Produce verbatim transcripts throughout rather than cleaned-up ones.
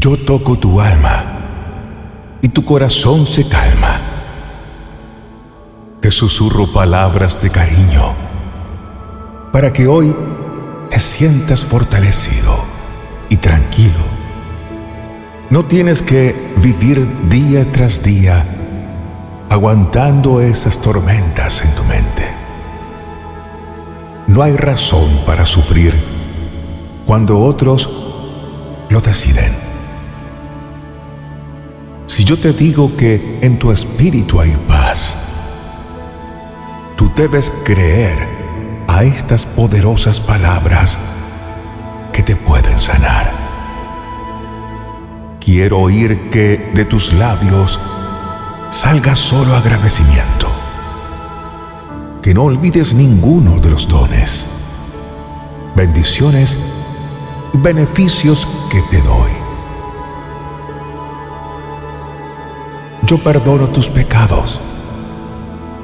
Yo toco tu alma y tu corazón se calma. Te susurro palabras de cariño para que hoy te sientas fortalecido y tranquilo. No tienes que vivir día tras día aguantando esas tormentas en tu mente. No hay razón para sufrir cuando otros lo deciden. Si yo te digo que en tu espíritu hay paz, tú debes creer a estas poderosas palabras que te pueden sanar. Quiero oír que de tus labios salga solo agradecimiento, que no olvides ninguno de los dones, bendiciones y beneficios que te doy. Yo perdono tus pecados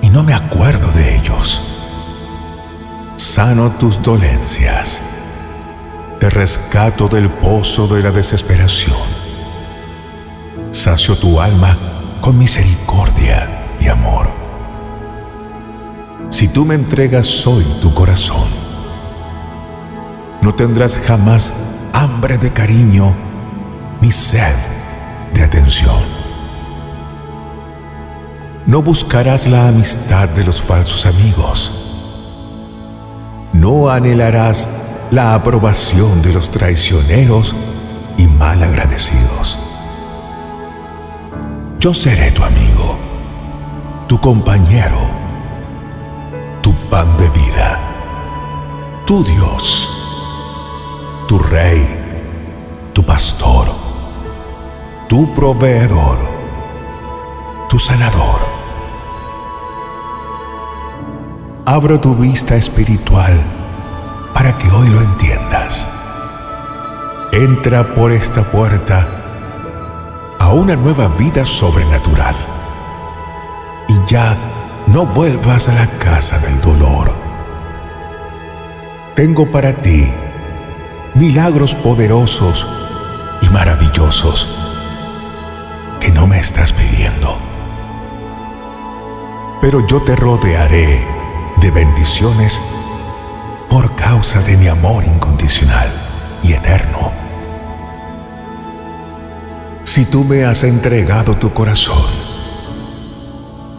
y no me acuerdo de ellos. Sano tus dolencias. Te rescato del pozo de la desesperación. Sacio tu alma con misericordia y amor. Si tú me entregas hoy tu corazón, no tendrás jamás hambre de cariño ni sed de atención. No buscarás la amistad de los falsos amigos. No anhelarás la aprobación de los traicioneros y malagradecidos. Yo seré tu amigo, tu compañero, tu pan de vida, tu Dios, tu Rey, tu Pastor, tu Proveedor, tu Sanador. Abro tu vista espiritual para que hoy lo entiendas. Entra por esta puerta a una nueva vida sobrenatural y ya no vuelvas a la casa del dolor. Tengo para ti milagros poderosos y maravillosos que no me estás pidiendo, pero yo te rodearé de bendiciones por causa de mi amor incondicional y eterno. Si tú me has entregado tu corazón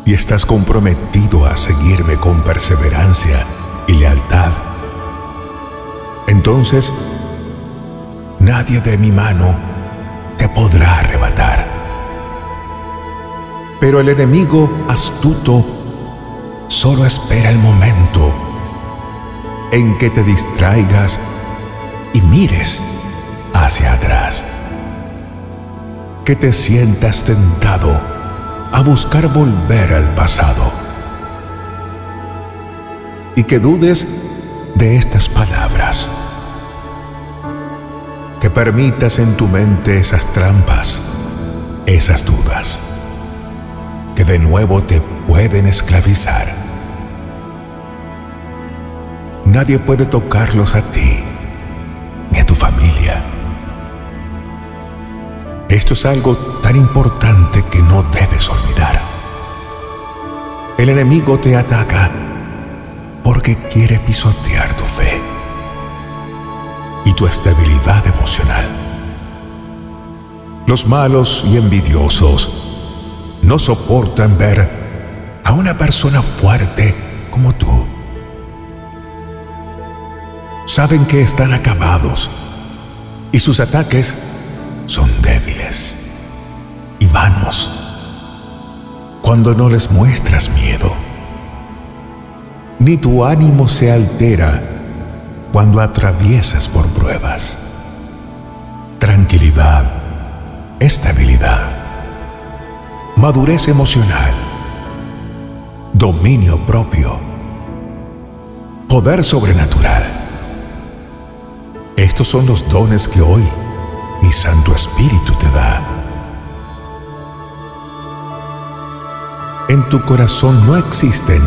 y estás comprometido a seguirme con perseverancia y lealtad, entonces nadie de mi mano te podrá arrebatar. Pero el enemigo astuto solo espera el momento en que te distraigas y mires hacia atrás, que te sientas tentado a buscar volver al pasado y que dudes de estas palabras, que permitas en tu mente esas trampas, esas dudas, que de nuevo te pueden esclavizar. Nadie puede tocarlos a ti ni a tu familia. Esto es algo tan importante que no debes olvidar. El enemigo te ataca porque quiere pisotear tu fe y tu estabilidad emocional. Los malos y envidiosos no soportan ver a una persona fuerte como tú. Saben que están acabados y sus ataques son débiles y vanos cuando no les muestras miedo, ni tu ánimo se altera cuando atraviesas por pruebas. Tranquilidad, estabilidad, madurez emocional, dominio propio, poder sobrenatural. Estos son los dones que hoy mi Santo Espíritu te da. En tu corazón no existen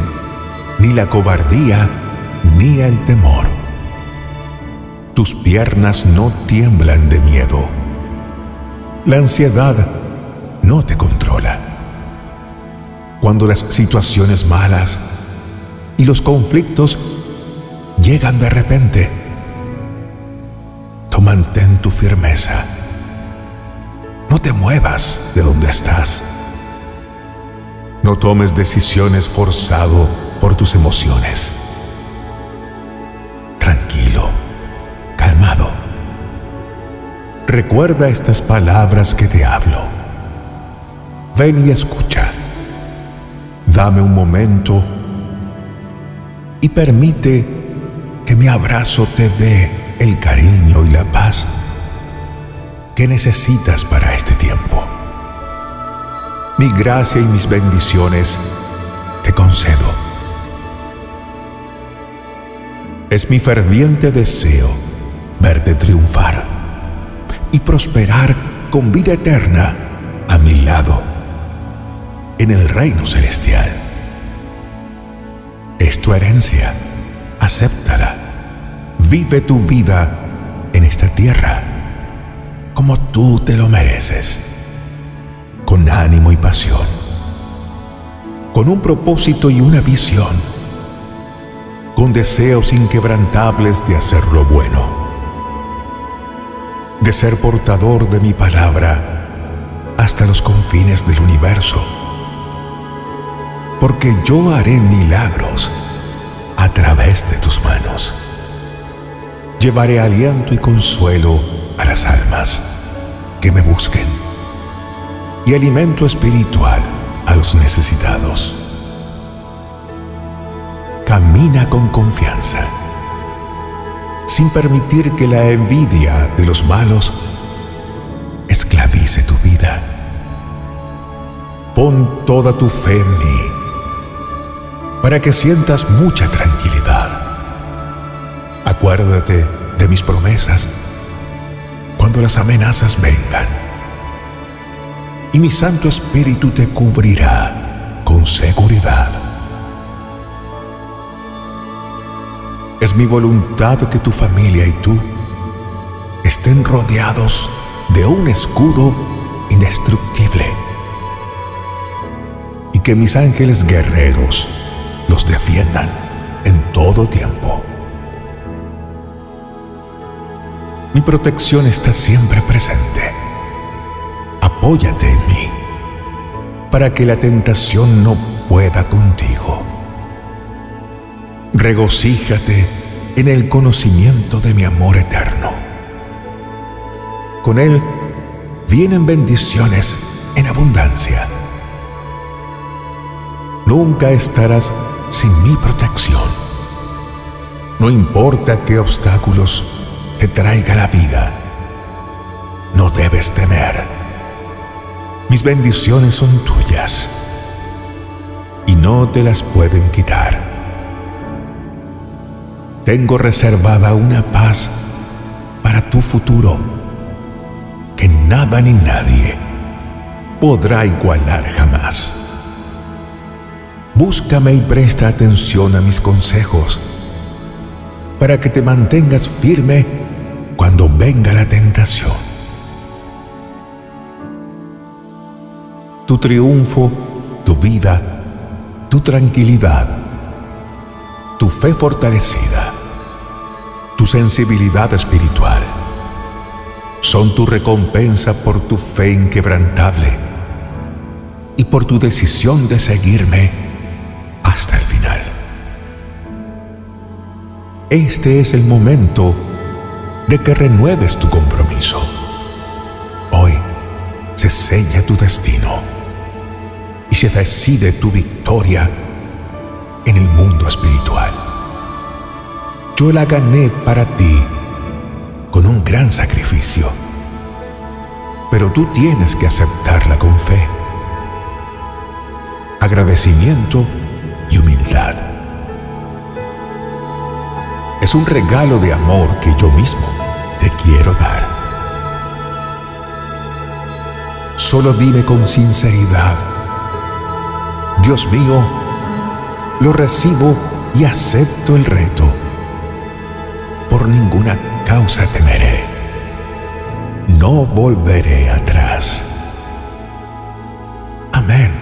ni la cobardía ni el temor. Tus piernas no tiemblan de miedo. La ansiedad no te controla. Cuando las situaciones malas y los conflictos llegan de repente, tú mantén tu firmeza. No te muevas de donde estás. No tomes decisiones forzado por tus emociones. Tranquilo, calmado. Recuerda estas palabras que te hablo. Ven y escucha. Dame un momento y permite que mi abrazo te dé el cariño y la paz que necesitas para este tiempo. Mi gracia y mis bendiciones te concedo. Es mi ferviente deseo verte triunfar y prosperar con vida eterna a mi lado en el reino celestial. Es tu herencia, acéptala. Vive tu vida en esta tierra como tú te lo mereces, con ánimo y pasión, con un propósito y una visión, con deseos inquebrantables de hacer lo bueno, de ser portador de mi palabra hasta los confines del universo, porque yo haré milagros a través de tus manos. Llevaré aliento y consuelo a las almas que me busquen y alimento espiritual a los necesitados. Camina con confianza, sin permitir que la envidia de los malos esclavice tu vida. Pon toda tu fe en mí, para que sientas mucha tranquilidad. Acuérdate de mis promesas cuando las amenazas vengan, y mi Santo Espíritu te cubrirá con seguridad. Es mi voluntad que tu familia y tú estén rodeados de un escudo indestructible y que mis ángeles guerreros los defiendan en todo tiempo. Mi protección está siempre presente. Apóyate en mí, para que la tentación no pueda contigo. Regocíjate en el conocimiento de mi amor eterno. Con él vienen bendiciones en abundancia. Nunca estarás sin mi protección. No importa qué obstáculos te traiga la vida, no debes temer. Mis bendiciones son tuyas y no te las pueden quitar. Tengo reservada una paz para tu futuro que nada ni nadie podrá igualar jamás. Búscame y presta atención a mis consejos para que te mantengas firme cuando venga la tentación. Tu triunfo, tu vida, tu tranquilidad, tu fe fortalecida, tu sensibilidad espiritual, son tu recompensa por tu fe inquebrantable y por tu decisión de seguirme hasta el final. Este es el momento de que renueves tu compromiso. Hoy se sella tu destino y se decide tu victoria en el mundo espiritual. Yo la gané para ti con un gran sacrificio, pero tú tienes que aceptarla con fe, agradecimiento y humildad. Es un regalo de amor que yo mismo te quiero dar. Solo dime con sinceridad: Dios mío, lo recibo y acepto el reto. Por ninguna causa temeré. No volveré atrás. paz. Amén.